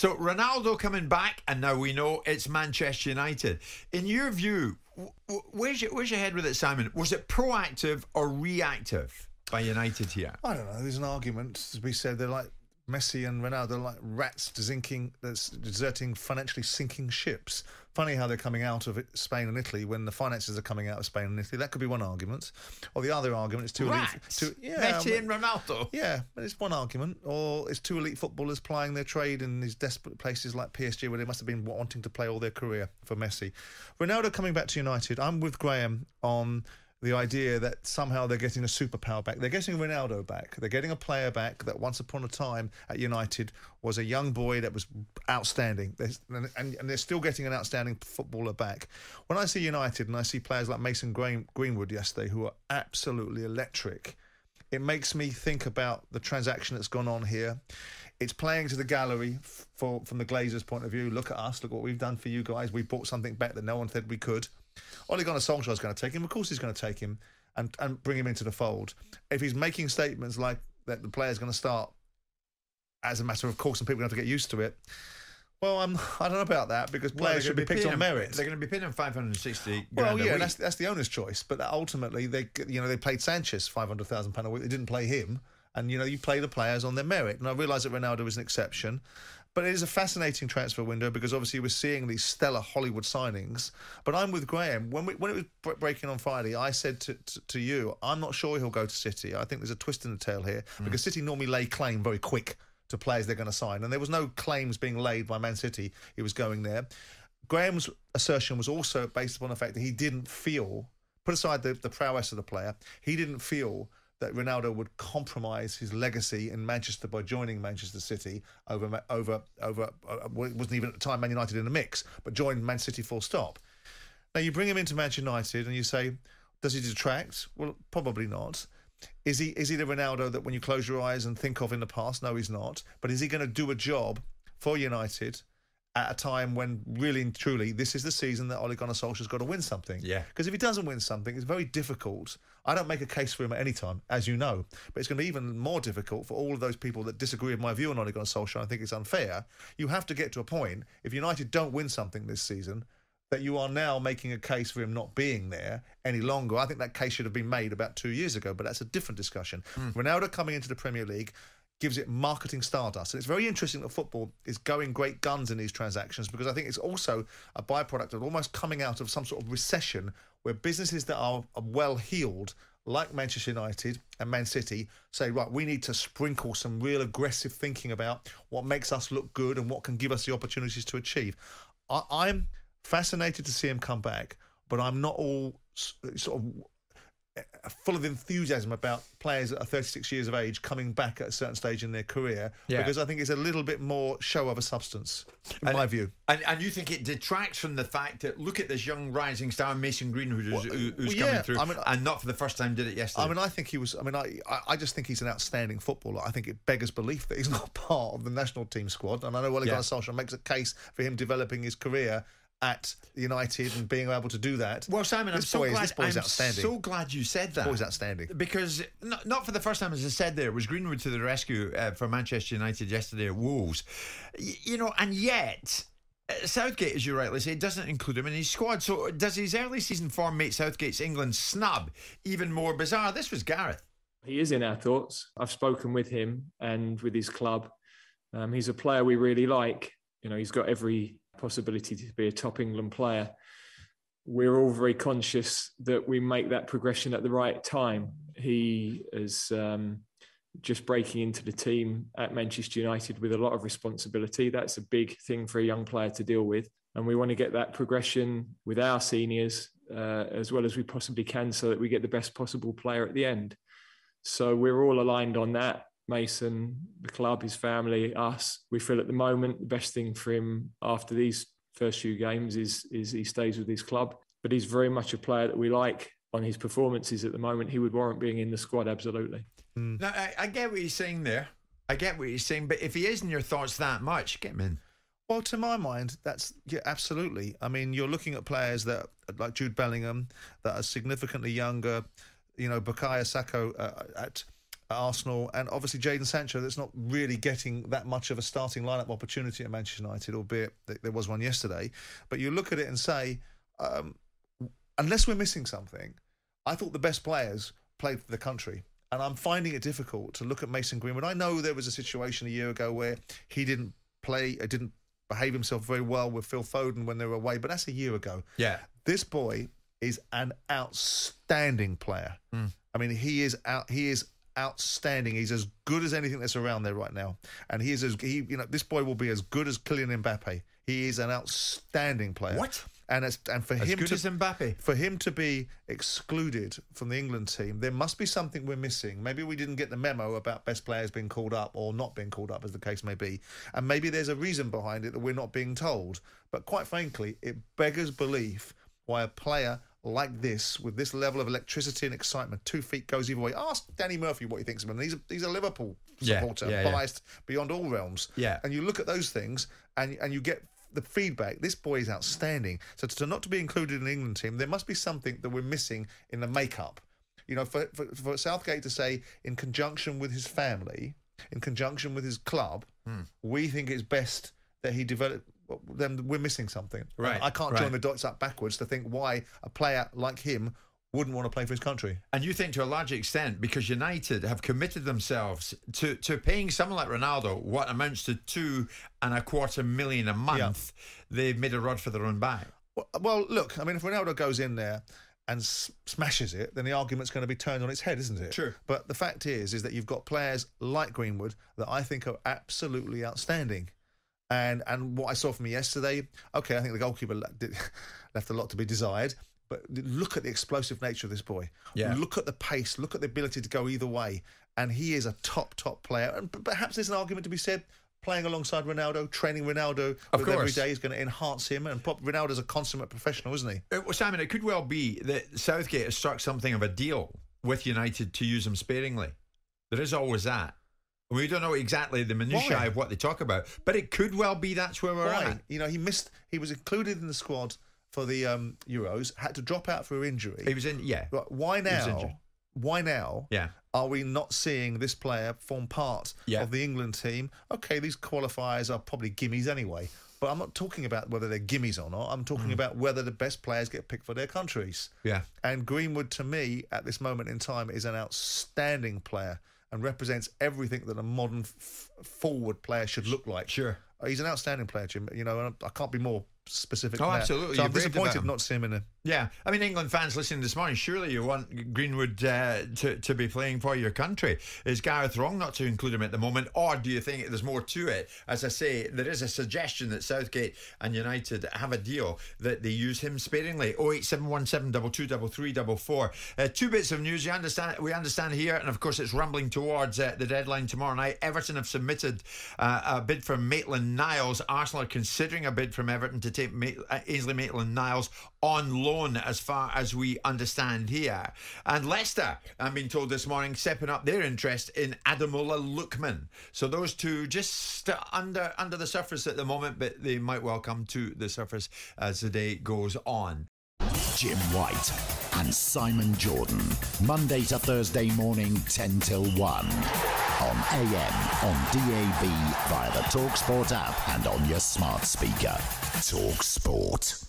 So Ronaldo coming back, and now we know it's Manchester United. In your view, where's your head with it, Simon? Was it proactive or reactive by United here? I don't know. There's an argument to be said. They're like Messi and Ronaldo, are like rats deserting financially sinking ships. Funny how they're coming out of Spain and Italy when the finances are coming out of Spain and Italy. That could be one argument. Or the other argument is Messi and Ronaldo. Yeah, but it's one argument. Or it's two elite footballers plying their trade in these desperate places like PSG, where they must have been wanting to play all their career for Messi. Ronaldo coming back to United. I'm with Graham on the idea that somehow they're getting a superpower back. They're getting Ronaldo back. They're getting a player back that once upon a time at United was a young boy that was outstanding. And they're still getting an outstanding footballer back. When I see United and I see players like Mason Greenwood yesterday who are absolutely electric, it makes me think about the transaction that's gone on here. It's playing to the gallery from the Glazers' point of view. Look at us. Look what we've done for you guys. We bought something back that no one said we could. Ole Gunnar Solskjaer is going to take him. Of course he's going to take him and bring him into the fold. If he's making statements like that the player's going to start as a matter of course and people have to get used to it, well, I don't know about that, because players should be picked on merit. They're going to be paying him 560 grand a week. That's the owner's choice. But ultimately, they paid Sanchez £500,000 a week. They didn't play him. And, you know, you play the players on their merit. And I realise that Ronaldo is an exception. But it is a fascinating transfer window because obviously we're seeing these stellar Hollywood signings. But I'm with Graham. When it was breaking on Friday, I said to you, I'm not sure he'll go to City. I think there's a twist in the tail here because City normally lay claim very quick to players they're going to sign. And there was no claims being laid by Man City. He was going there. Graham's assertion was also based upon the fact that he didn't feel, put aside the prowess of the player, he didn't feel that Ronaldo would compromise his legacy in Manchester by joining Manchester City over well, it wasn't even at the time Man United in the mix, but joined Man City full stop. Now you bring him into Manchester United and you say, does he detract? Well, probably not. Is he the Ronaldo that when you close your eyes and think of in the past? No, he's not. But is he going to do a job for United at a time when really and truly this is the season that Ole Gunnar Solskjaer's got to win something? Yeah. Because if he doesn't win something, it's very difficult. I don't make a case for him at any time, as you know. But it's going to be even more difficult for all of those people that disagree with my view on Ole Gunnar Solskjaer. I think it's unfair. You have to get to a point, if United don't win something this season, that you are now making a case for him not being there any longer. I think that case should have been made about 2 years ago, but that's a different discussion. Ronaldo coming into the Premier League gives it marketing stardust. And it's very interesting that football is going great guns in these transactions, because I think it's also a byproduct of almost coming out of some sort of recession where businesses that are well-heeled, like Manchester United and Man City, say, right, we need to sprinkle some real aggressive thinking about what makes us look good and what can give us the opportunities to achieve. I'm fascinated to see him come back, but I'm not all sort of full of enthusiasm about players that are 36 years of age coming back at a certain stage in their career, because I think it's a little bit more show of a substance, in my view. And you think it detracts from the fact that, look at this young rising star, Mason Greenwood, who's coming through, and not for the first time did it yesterday. I just think he's an outstanding footballer. I think it beggars belief that he's not part of the national team squad. And I know Ole Gunnar Solskjaer makes a case for him developing his career at United and being able to do that. Well, Simon, I'm so glad you said that. This boy's outstanding. Because not for the first time, as I said there, was Greenwood to the rescue for Manchester United yesterday at Wolves. You know, and yet Southgate, as you rightly say, doesn't include him in his squad. So does his early season form make Southgate's England snub even more bizarre? This was Gareth. He is in our thoughts. I've spoken with him and with his club. He's a player we really like. You know, he's got every possibility to be a top England player. We're all very conscious that we make that progression at the right time. He is just breaking into the team at Manchester United with a lot of responsibility. That's a big thing for a young player to deal with. And we want to get that progression with our seniors as well as we possibly can, so that we get the best possible player at the end. So we're all aligned on that. Mason, the club, his family, us. We feel at the moment the best thing for him after these first few games is he stays with his club. But he's very much a player that we like. On his performances at the moment, he would warrant being in the squad, absolutely. Now, I get what he's saying there. I get what he's saying, but if he is in your thoughts that much, get him in. Well, to my mind, that's absolutely. I mean, you're looking at players that like Jude Bellingham that are significantly younger. You know, Bukayo Saka at at Arsenal, and obviously Jadon Sancho, that's not really getting that much of a starting lineup opportunity at Manchester United, albeit there was one yesterday. But you look at it and say, unless we're missing something, I thought the best players played for the country. And I'm finding it difficult to look at Mason Greenwood. I know there was a situation a year ago where he didn't play, didn't behave himself very well with Phil Foden when they were away, but that's a year ago. Yeah. This boy is an outstanding player. Mm. I mean, he is outstanding. He's as good as anything that's around there right now. And he is you know, this boy will be as good as Kylian Mbappe. He is an outstanding player. What? And for him to, as Mbappe, for him to be excluded from the England team, there must be something we're missing. Maybe we didn't get the memo about best players being called up or not being called up, as the case may be. And maybe there's a reason behind it that we're not being told. But quite frankly, it beggars belief why a player like this, with this level of electricity and excitement, 2 feet goes either way. Ask Danny Murphy what he thinks of him. He's a Liverpool supporter, biased beyond all realms. Yeah. And you look at those things, and you get the feedback. This boy is outstanding. So to not to be included in the England team, there must be something that we're missing in the makeup. You know, for Southgate to say, in conjunction with his family, in conjunction with his club, we think it's best that he develop. Then we're missing something. Right. I can't join the dots up backwards to think why a player like him wouldn't want to play for his country. And you think to a large extent, because United have committed themselves to paying someone like Ronaldo what amounts to £2.25 million a month, they've made a rod for their own back. Well, look, I mean, if Ronaldo goes in there and smashes it, then the argument's going to be turned on its head, isn't it? True. But the fact is that you've got players like Greenwood that I think are absolutely outstanding. And what I saw from him yesterday, okay, I think the goalkeeper left a lot to be desired. But look at the explosive nature of this boy. Yeah. Look at the pace. Look at the ability to go either way. And he is a top, top player. And perhaps there's an argument to be said, playing alongside Ronaldo, training Ronaldo with every day is going to enhance him. And Ronaldo's a consummate professional, isn't he? Well, Simon, it could well be that Southgate has struck something of a deal with United to use him sparingly. There is always that. We don't know exactly the minutiae of what they talk about, but it could well be that's where we're at. You know, he was included in the squad for the Euros, had to drop out for injury. He was in, why now? Why now? Yeah. Are we not seeing this player form part of the England team? Okay, these qualifiers are probably gimmies anyway, but I'm not talking about whether they're gimmies or not. I'm talking about whether the best players get picked for their countries. Yeah. And Greenwood, to me, at this moment in time, is an outstanding player and represents everything that a modern forward player should look like. Sure. He's an outstanding player, Jim. You know, and I can't be more specific. Oh, absolutely. So I'm disappointed not to see him in a... Yeah. I mean, England fans listening this morning, surely you want Greenwood to be playing for your country. Is Gareth wrong not to include him at the moment, or do you think there's more to it? As I say, there is a suggestion that Southgate and United have a deal that they use him sparingly. 08717223344. 2 bits of news we understand here, and of course it's rumbling towards the deadline tomorrow night. Everton have submitted a bid for Maitland-Niles. Arsenal are considering a bid from Everton to take Ainsley Maitland-Niles on loan, as far as we understand here. And Leicester, I'm being told this morning, stepping up their interest in Adamola Lookman. So those two just under the surface at the moment, but they might well come to the surface as the day goes on. Jim White and Simon Jordan, Monday to Thursday morning, 10 till 1. On AM, on DAB, via the talkSPORT app and on your smart speaker. talkSPORT.